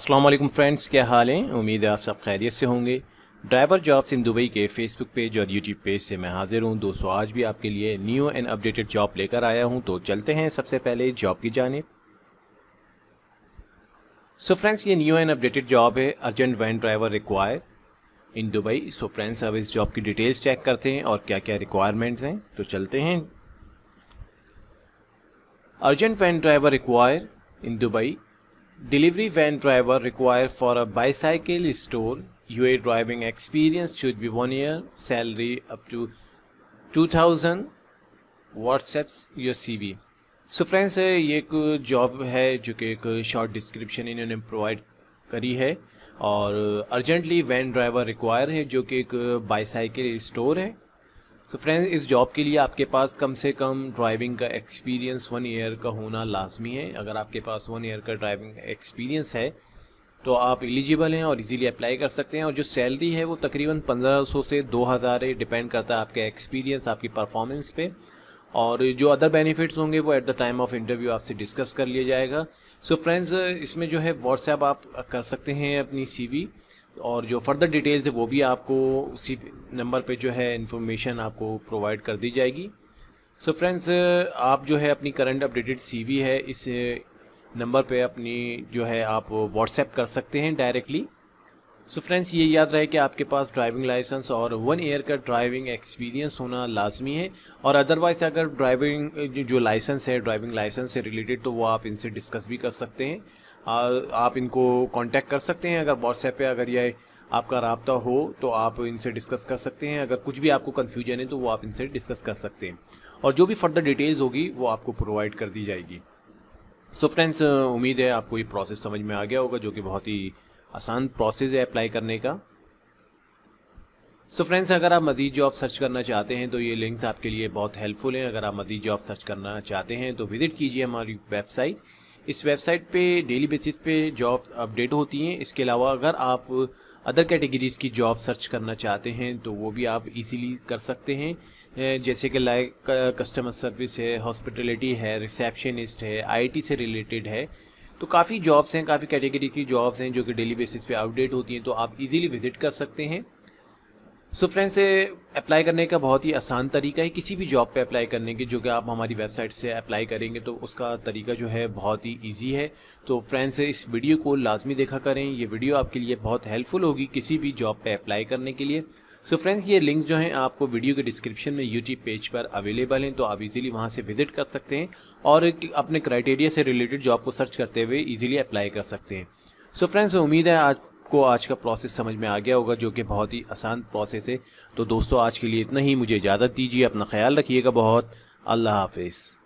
अस्सलाम वालेकुम फ्रेंड्स, क्या हाल हैं। उम्मीद है आप सब खैरियत से होंगे। ड्राइवर जॉब्स इन दुबई के फेसबुक पेज और यूट्यूब पेज से मैं हाज़िर हूं। दोस्तों, आज भी आपके लिए न्यू एंड अपडेटेड जॉब लेकर आया हूं, तो चलते हैं सबसे पहले जॉब की जानिब। सो फ्रेंड्स, ये न्यू एंड अपडेटेड जॉब है, urgent van driver require in Dubai. So friends, अब इस जॉब की डिटेल्स चेक करते हैं और क्या क्या रिक्वायरमेंट्स हैं, तो चलते हैं। Urgent van driver require in Dubai. Delivery van driver required for a bicycle store. UAE driving experience should be 1 year. Salary up to 2000. WhatsApps your CV. So friends, ये एक जॉब है जो कि एक शॉर्ट डिस्क्रिप्शन इन्होंने provide करी है और अर्जेंटली वैन ड्राइवर रिक्वायर है जो कि एक बाईसाइकिल स्टोर है। सो फ्रेंड्स, इस जॉब के लिए आपके पास कम से कम ड्राइविंग का एक्सपीरियंस 1 ईयर का होना लाजमी है। अगर आपके पास 1 ईयर का ड्राइविंग एक्सपीरियंस है तो आप एलिजिबल हैं और इजीली अप्लाई कर सकते हैं। और जो सैलरी है वो तकरीबन 1500 से 2000 है, डिपेंड करता है आपके एक्सपीरियंस, आपकी परफॉर्मेंस पे। और जो अदर बेनिफिट्स होंगे वो at the time of interview आपसे डिस्कस कर लिया जाएगा। सो फ्रेंड्स, इसमें जो है व्हाट्सएप आप कर सकते हैं अपनी CV, और जो फर्दर डिटेल्स है वो भी आपको उसी नंबर पे जो है इन्फॉर्मेशन आपको प्रोवाइड कर दी जाएगी। सो फ्रेंड्स, आप जो है अपनी करंट अपडेटेड CV है इस नंबर पे अपनी जो है आप व्हाट्सएप कर सकते हैं डायरेक्टली। सो फ्रेंड्स, ये याद रहे कि आपके पास ड्राइविंग लाइसेंस और 1 ईयर का ड्राइविंग एक्सपीरियंस होना लाजमी है। और अदरवाइज़ अगर ड्राइविंग जो लाइसेंस है, ड्राइविंग लाइसेंस से रिलेटेड, तो वो आप इनसे डिस्कस भी कर सकते हैं। आप इनको कांटेक्ट कर सकते हैं। अगर व्हाट्सएप पे अगर यह आपका राब्ता हो तो आप इनसे डिस्कस कर सकते हैं। अगर कुछ भी आपको कन्फ्यूजन है तो वो आप इनसे डिस्कस कर सकते हैं और जो भी फर्दर डिटेल्स होगी वो आपको प्रोवाइड कर दी जाएगी। सो फ्रेंड्स, उम्मीद है आपको ये प्रोसेस समझ में आ गया होगा जो कि बहुत ही आसान प्रोसेस है अप्लाई करने का। सो फ्रेंड्स, अगर आप मज़ीद जॉब सर्च करना चाहते हैं तो ये लिंक्स आपके लिए बहुत हेल्पफुल हैं। अगर आप मज़ीद जॉब सर्च करना चाहते हैं तो विज़िट कीजिए हमारी वेबसाइट। इस वेबसाइट पे डेली बेसिस पे जॉब्स अपडेट होती हैं। इसके अलावा अगर आप अदर कैटेगरीज़ की जॉब सर्च करना चाहते हैं तो वो भी आप इजीली कर सकते हैं, जैसे कि लाइक कस्टमर सर्विस है, हॉस्पिटलिटी है, रिसेप्शनिस्ट है, IT से रिलेटेड है। तो काफ़ी जॉब्स हैं, काफ़ी कैटेगरी की जॉब्स हैं जो कि डेली बेसिस पे अपडेट होती हैं, तो आप इजीली विज़िट कर सकते हैं। सो फ्रेंड्स, अप्लाई करने का बहुत ही आसान तरीका है किसी भी जॉब पे अप्लाई करने की, जो कि आप हमारी वेबसाइट से अप्लाई करेंगे तो उसका तरीका जो है बहुत ही इजी है। तो फ्रेंड्स, इस वीडियो को लाजमी देखा करें, ये वीडियो आपके लिए बहुत हेल्पफुल होगी किसी भी जॉब पे अप्लाई करने के लिए। सो फ्रेंड्स, ये लिंक जो हैं आपको वीडियो के डिस्क्रिप्शन में यूट्यूब पेज पर अवेलेबल हैं, तो आप इजीली वहाँ से विजिट कर सकते हैं और अपने क्राइटेरिया से रिलेटेड जॉब को सर्च करते हुए इजीली अप्लाई कर सकते हैं। सो फ्रेंड्स, उम्मीद है आज का प्रोसेस समझ में आ गया होगा जो कि बहुत ही आसान प्रोसेस है। तो दोस्तों, आज के लिए इतना ही। मुझे इजाज़त दीजिए, अपना ख्याल रखिएगा बहुत। अल्लाह हाफिज़।